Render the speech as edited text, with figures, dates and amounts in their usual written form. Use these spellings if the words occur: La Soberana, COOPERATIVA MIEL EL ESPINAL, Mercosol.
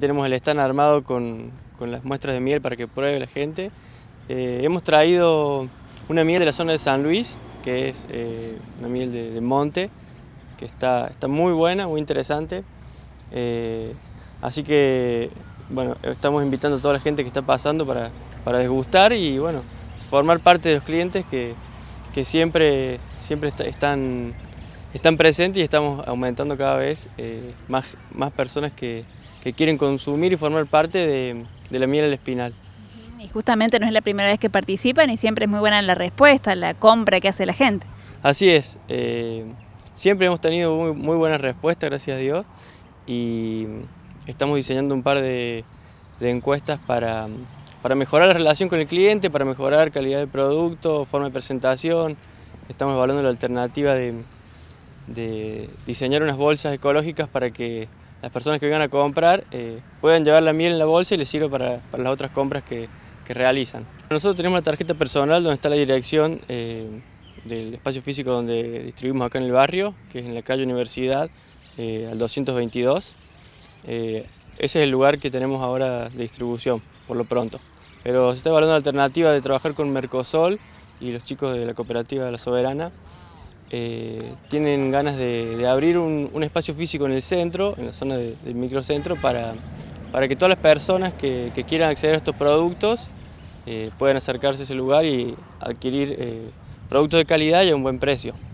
Tenemos el stand armado con las muestras de miel para que pruebe la gente. Hemos traído una miel de la zona de San Luis, que es una miel de monte, que está muy buena, muy interesante. Así que, bueno, estamos invitando a toda la gente que está pasando para degustar y, bueno, formar parte de los clientes que siempre están presentes y estamos aumentando cada vez más personas que quieren consumir y formar parte de la miel al espinal. Y justamente no es la primera vez que participan y siempre es muy buena la respuesta, la compra que hace la gente. Así es, siempre hemos tenido muy buenas respuestas, gracias a Dios, y estamos diseñando un par de encuestas para mejorar la relación con el cliente, para mejorar calidad del producto, forma de presentación. Estamos evaluando la alternativa de diseñar unas bolsas ecológicas para que las personas que vengan a comprar puedan llevar la miel en la bolsa y les sirve para las otras compras que realizan. Nosotros tenemos una tarjeta personal donde está la dirección del espacio físico donde distribuimos acá en el barrio, que es en la calle Universidad, al 222. Ese es el lugar que tenemos ahora de distribución, por lo pronto. Pero se está evaluando la alternativa de trabajar con Mercosol y los chicos de la cooperativa La Soberana. Tienen ganas de abrir un espacio físico en el centro, en la zona del microcentro, para que todas las personas que quieran acceder a estos productos puedan acercarse a ese lugar y adquirir productos de calidad y a un buen precio.